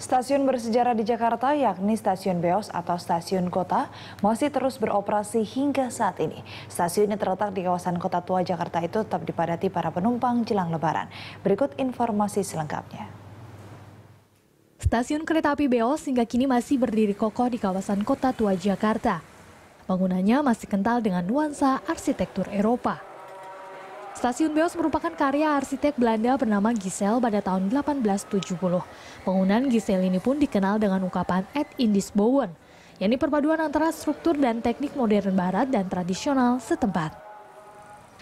Stasiun bersejarah di Jakarta, yakni Stasiun Beos atau Stasiun Kota, masih terus beroperasi hingga saat ini. Stasiun yang terletak di kawasan Kota Tua Jakarta itu tetap dipadati para penumpang jelang Lebaran. Berikut informasi selengkapnya. Stasiun kereta api Beos hingga kini masih berdiri kokoh di kawasan Kota Tua Jakarta. Bangunannya masih kental dengan nuansa arsitektur Eropa. Stasiun Beos merupakan karya arsitek Belanda bernama Gisel pada tahun 1870. Bangunan Gisel ini pun dikenal dengan ungkapan Ed Indis Bowen, yakni perpaduan antara struktur dan teknik modern barat dan tradisional setempat.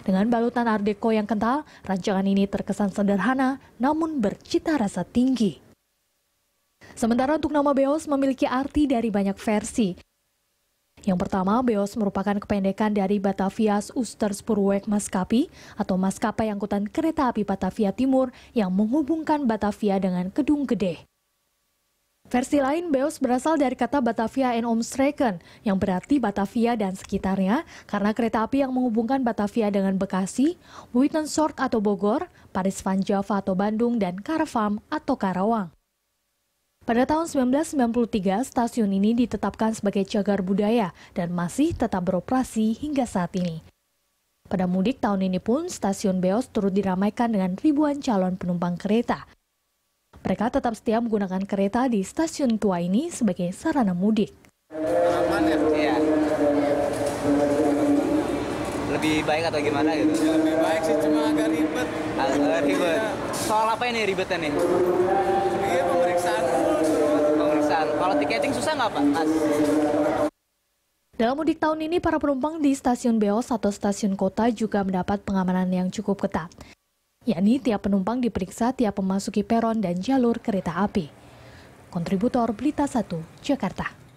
Dengan balutan Art Deco yang kental, rancangan ini terkesan sederhana namun bercita rasa tinggi. Sementara untuk nama Beos memiliki arti dari banyak versi. Yang pertama, Beos merupakan kependekan dari Bataviaasche Spoorweg Maatschappij atau maskapai angkutan kereta api Batavia Timur yang menghubungkan Batavia dengan Kedung Gede. Versi lain, Beos berasal dari kata Batavia en Omstreken yang berarti Batavia dan sekitarnya karena kereta api yang menghubungkan Batavia dengan Bekasi, Buitensort atau Bogor, Paris van Java atau Bandung, dan Karawang atau Karawang. Pada tahun 1993, stasiun ini ditetapkan sebagai cagar budaya dan masih tetap beroperasi hingga saat ini. Pada mudik tahun ini pun, Stasiun Beos turut diramaikan dengan ribuan calon penumpang kereta. Mereka tetap setia menggunakan kereta di stasiun tua ini sebagai sarana mudik. Aman ya? Lebih baik atau gimana gitu? Ya, lebih baik sih, cuma agak ribet. Agak ribet. Ya. Soal apa ini ribetnya nih? Iya, pemeriksaan. Kalau tiketing susah nggak, Pak? Mas. Dalam mudik tahun ini, para penumpang di Stasiun Beos atau Stasiun Kota juga mendapat pengamanan yang cukup ketat. Yakni tiap penumpang diperiksa tiap memasuki peron dan jalur kereta api. Kontributor Berita Satu, Jakarta.